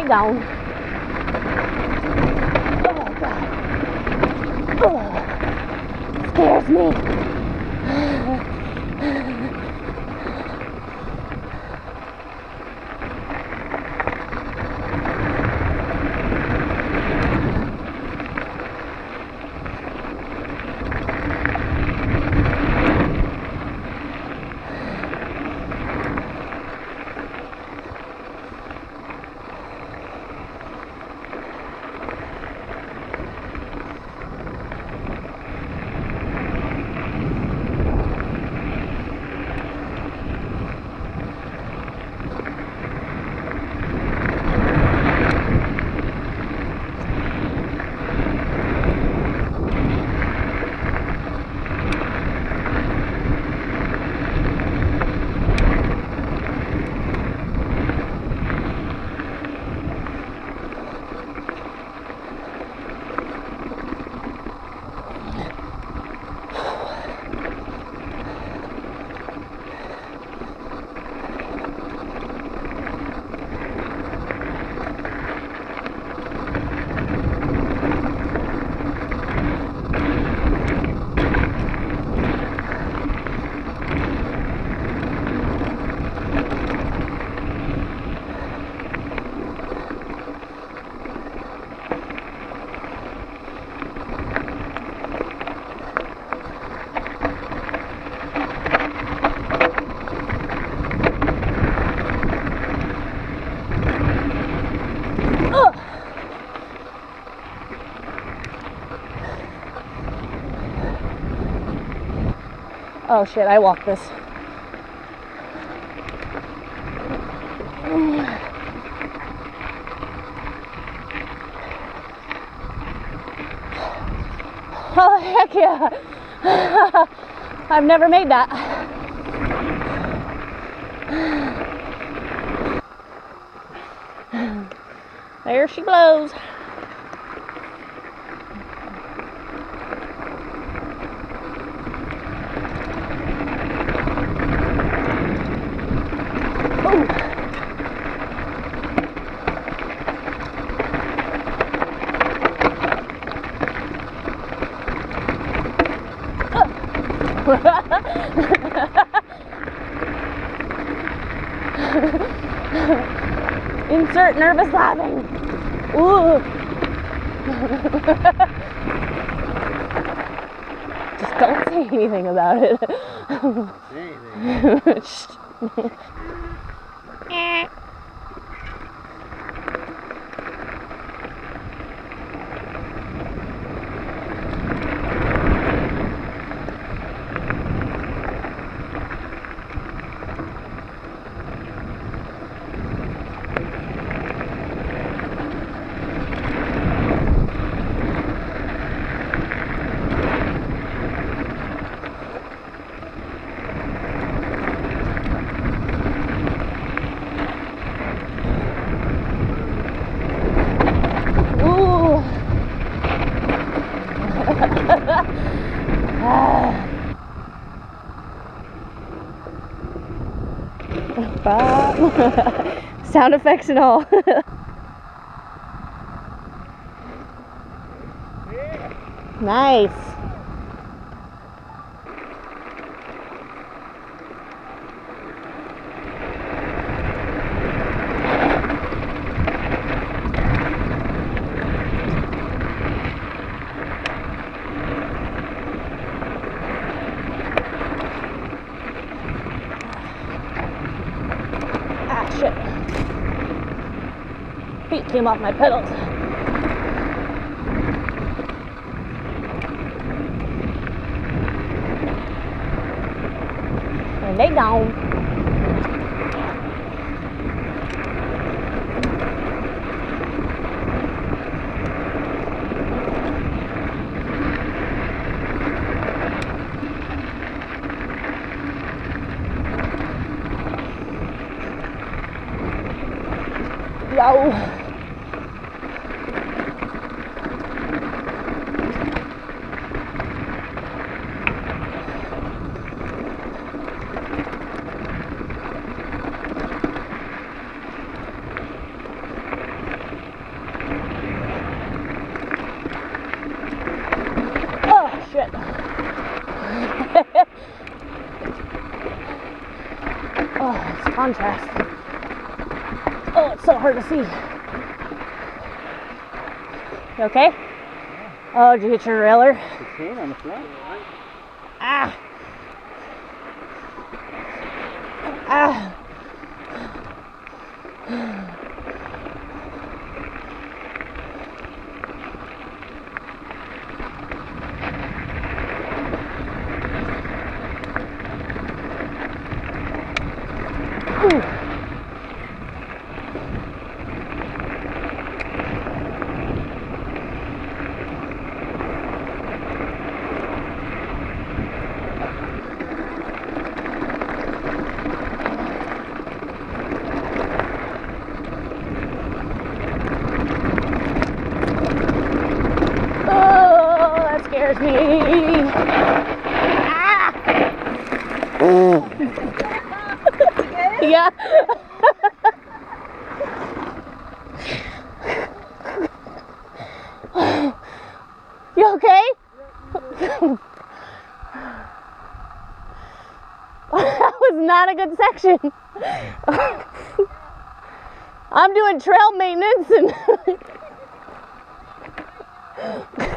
they gone. Oh, God. Oh, it scares me. Oh shit, I walked this. Oh heck yeah. I've never made that. There she blows. Insert nervous laughing. Ooh. Just don't say anything about it. Don't say anything. Sound effects and all. Nice. Came off my pedals. And they gone. Yo. contrast. Oh, it's so hard to see. You okay? Oh, did you hit your railer? It's here on the front. Ah! Ah! Yeah. You okay? That was not a good section. I'm doing trail maintenance and